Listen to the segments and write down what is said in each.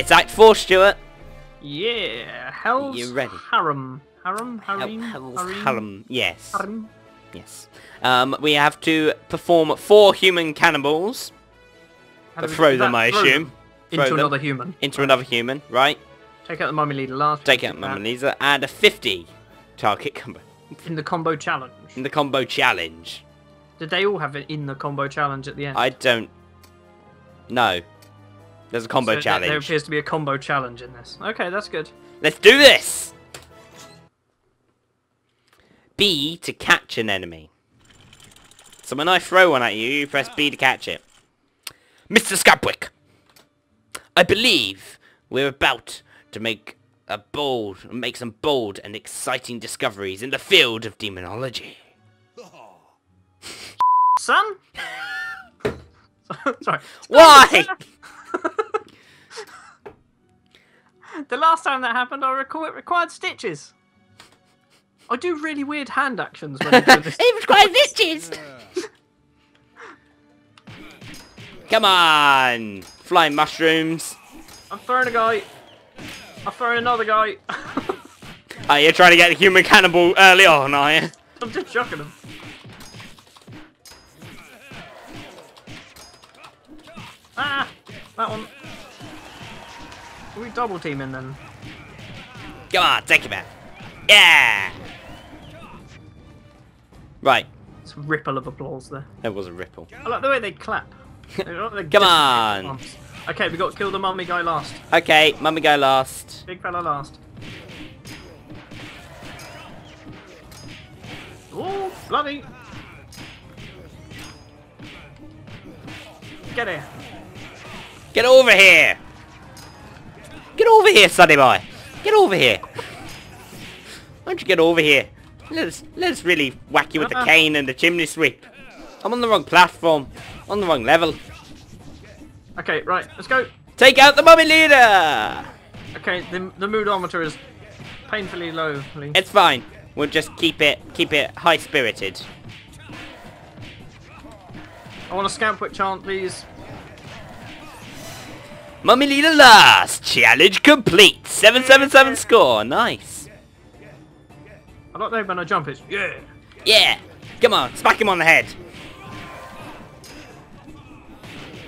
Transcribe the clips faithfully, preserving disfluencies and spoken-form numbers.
It's Act Four, Stuart. Yeah, Hell's you ready? Harum, Harum, Harum, Hell's Harum. Harum. Yes. Harum. Yes. Um, we have to perform four human cannibals. How but throw them, I throw assume. Them into throw another them. human. Into right. another human, right? Take out the mummy leader last. Take out the mummy leader and a fifty target combo. In the combo challenge. In the combo challenge. Did they all have it in the combo challenge at the end? I don't. No. There's a combo so challenge. There appears to be a combo challenge in this. Okay, that's good. Let's do this! B to catch an enemy. So when I throw one at you, you press B to catch it. Mister Scampwick! I believe we're about to make a bold, make some bold and exciting discoveries in the field of demonology. Oh. Son? Sorry. Why? The last time that happened, I recall it required stitches. I do really weird hand actions when I do this. It required stitches! Come on! Flying mushrooms. I'm throwing a guy. I'm throwing another guy. Oh, you're trying to get the human cannibal early on, are you? I'm just chucking him. Ah! That one. Are we double teaming then? Come on, take him out. Yeah! Right. It's a ripple of applause there. There was a ripple. I like the way they clap. They like Come on! Okay, we got to kill the mummy guy last. Okay, mummy guy last. Big fella last. Oh, bloody! Get here! Get over here! Get over here, Sunnyby! Get over here! Why don't you get over here? Let's let's really whack you with uh-huh. the cane and the chimney sweep. I'm on the wrong platform. On the wrong level. Okay, right, let's go. Take out the mummy leader! Okay, the the moodometer is painfully low. Lee. It's fine. We'll just keep it keep it high spirited. I want a Scampwick chant, please. Mummy leader last! Challenge complete! Seven seven seven score, nice. I don't know when I jump, it's yeah. Yeah! Come on, smack him on the head.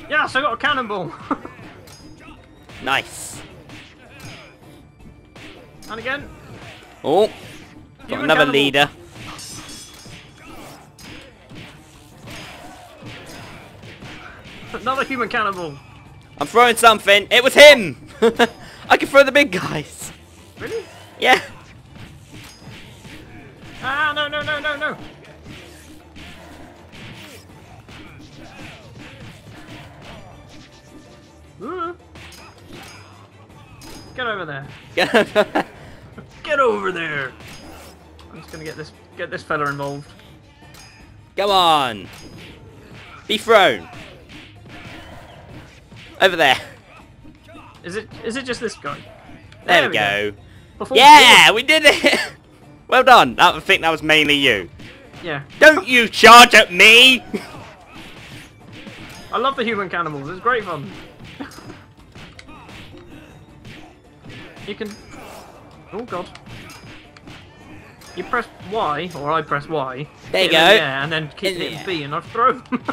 Yes, I got a cannonball. Nice. And again. Oh, got Human another cannibal. leader. Another human cannibal. I'm throwing something. It was him. I can throw the big guys. Really? Yeah. Ah, no, no, no, no, no. Ooh. Get over there. Get over there. I'm just gonna get this get this fella involved. Come on. Be thrown. Over there. Is it is it just this guy? There, there we go. go. Yeah, we, we did it. Well done. That, I think that was mainly you. Yeah. Don't you charge at me. I love the human cannibals. It's great fun. You can... Oh, God. You press Y, or I press Y. There you go. Yeah, and then keep hitting B, and I throw them.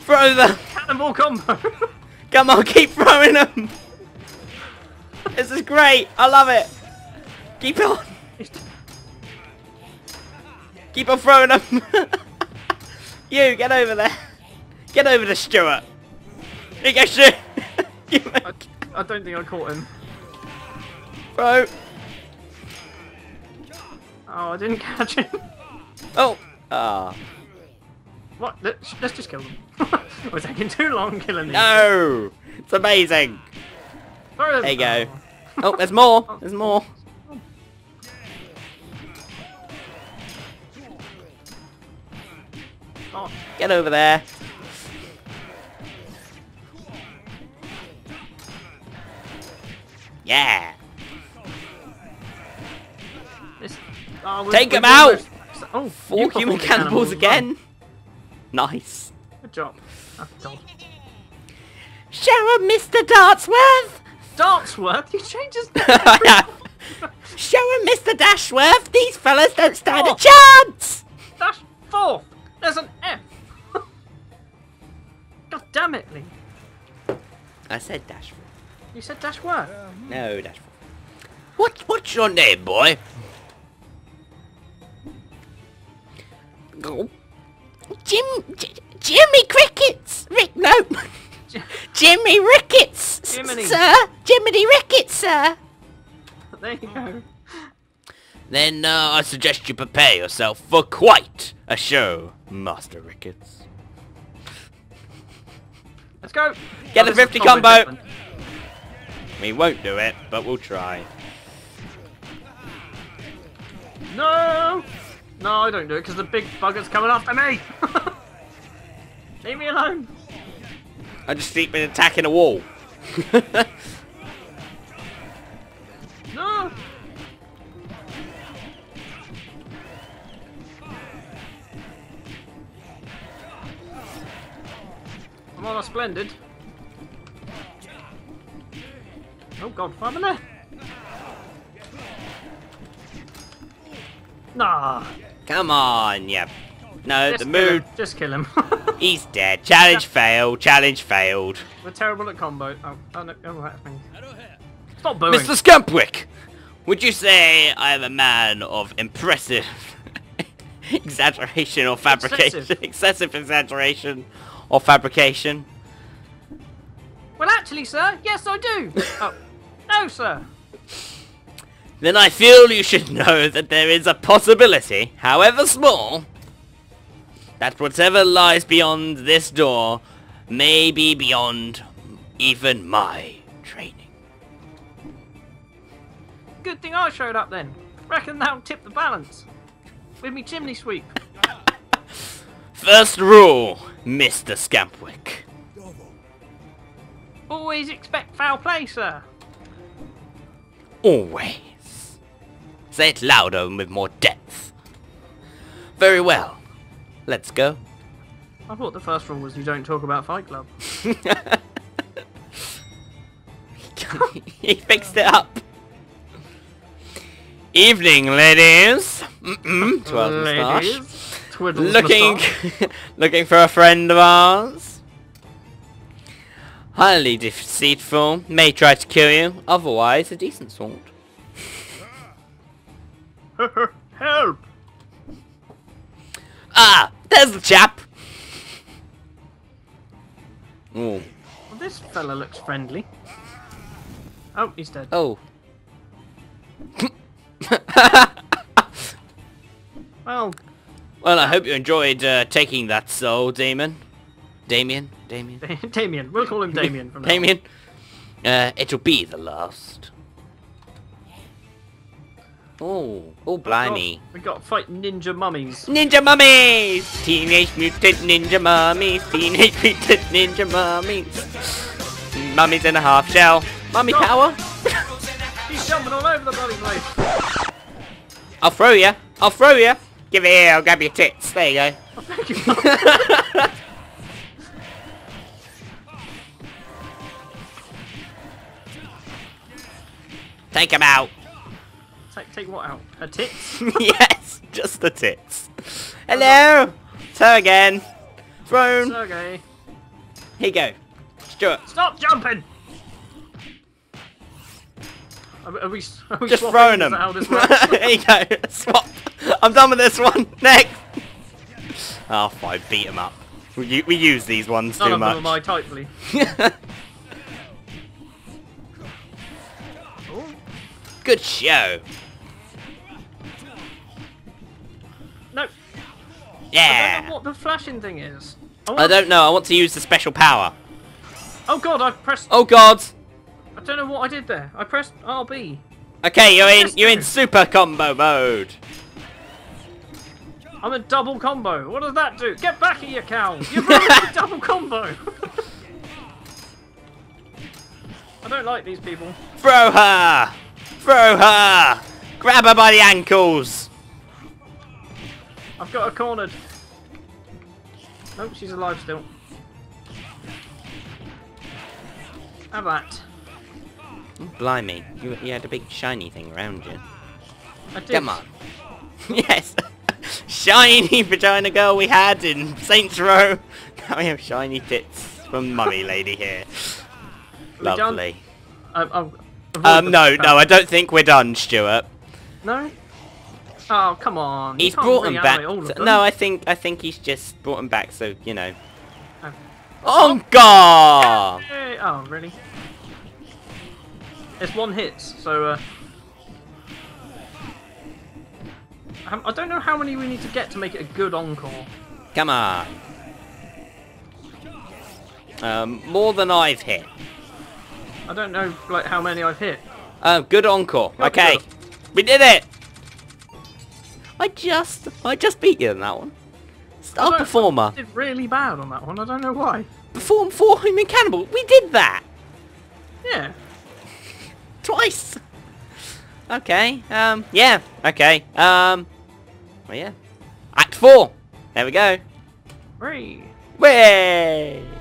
Throw them. Cannonball combo. Come on, keep throwing them. This is great. I love it. Keep it on. Keep on throwing them. You, get over there. Get over to Stuart. He gets you. I, I don't think I caught him. Bro. Oh, I didn't catch him. Oh. Ah. Oh. What? Let's, let's just kill them. We're taking too long killing these. No. It's amazing. Throw them. There you go. Oh, there's more. There's more. Oh. Get over there. Yeah. This, oh, we're, Take we're, him we're out. Almost, oh, four human cannibals, cannibals again. Run. Nice. Good job. Oh, Show him Mister Dartsworth! Dartsworth? You changed his name! Show him Mister Dashforth! These fellas don't stand oh. a chance! Dashforth! There's an F! God damn it, Lee! I said Dashforth. You said Dashworth? Um, no, Dashforth. What, what's your name, boy? Oh. Jim... J Jiminy Ricketts! Rick, no! Jiminy Ricketts, Jiminy. sir! Jiminy Ricketts, sir! There you go. Then uh, I suggest you prepare yourself for quite a show, Master Ricketts. Let's go! Get oh, the fifty combo! Different. We won't do it, but we'll try. No! No, I don't do it because the big bugger's coming after me! Leave me alone! I just keep been attacking a wall. No! I'm on a splendid. Oh god, why am I there? Nah! Come on, yeah. No, just the mood. Kill just kill him. He's dead. Challenge yeah. failed. Challenge failed. We're terrible at combo. Oh, oh no, oh, that's me. Stop booing. Mister Scampwick, would you say I am a man of impressive exaggeration or fabrication? Excessive. Excessive exaggeration or fabrication? Well, actually, sir, yes, I do. Oh, no, sir. Then I feel you should know that there is a possibility, however small, that whatever lies beyond this door may be beyond even my training. Good thing I showed up then. Reckon that'll tip the balance. With me chimney sweep. First rule, Mister Scampwick. Always expect foul play, sir. Always. Say it louder and with more depth. Very well. Let's go. I thought the first rule was you don't talk about Fight Club. He fixed it up. Evening, ladies. Mm-mm. Twirls ladies. Twiddles looking, looking for a friend of ours. Highly deceitful. May try to kill you. Otherwise, a decent sort. Help! Ah! There's the chap! Ooh. Well, this fella looks friendly. Oh, he's dead. Oh. well. Well, I hope you enjoyed uh, taking that soul, Damien. Damien? Damien? Damien. We'll call him Damien from now on. Damien? Uh, it'll be the last. Oh, oh blimey. We got to fight Ninja Mummies. Ninja Mummies! Teenage Mutant Ninja Mummies. Teenage Mutant Ninja Mummies. Mummies in a half shell. Mummy no. power? He's jumping all over the bloody place. I'll throw you. I'll throw you. Give it here, I'll grab your tits. There you go. Oh, thank you. Take him out. Take, take what out? Her tits? Yes, just the tits. Hello! It's her again. Throne. Okay. Here you go. Stuart. Stop jumping! Are, are we, are we just throwing them. Here you go. Swap. I'm done with this one. Next. Oh, fine. Beat them up. We, we use these ones None too much. None of them are my type, please. Good show. No. Yeah. I don't know what the flashing thing is. I, I don't know. I want to use the special power. Oh god, I pressed. Oh god. I don't know what I did there. I pressed R B. Okay, you're in. You're in super combo mode. I'm a double combo. What does that do? Get back here, you cow. You're a double combo. I don't like these people. Throw her. Throw her! Grab her by the ankles! I've got her cornered. Nope, she's alive still. How about? Blimey, you, you had a big shiny thing around you. I did. Come on. Yes! Shiny vagina girl we had in Saints Row! Now we have shiny tits from Mummy Lady here. Lovely. I've, I've um, no, no, I don't think we're done, Stuart. No? Oh, come on. He's brought them back. No, I think I think he's just brought them back, so, you know. Um, oh, God! Oh, really? It's one hit, so... Uh, I don't know how many we need to get to make it a good encore. Come on. Um, more than I've hit. I don't know like how many I've hit. Oh, good encore. Good okay. Good. We did it! I just I just beat you on that one. Star performer. I did really bad on that one, I don't know why. Perform for human cannibal. We did that. Yeah. Twice. Okay, um, yeah, okay, um, well, yeah. Act four. There we go. Three. Way.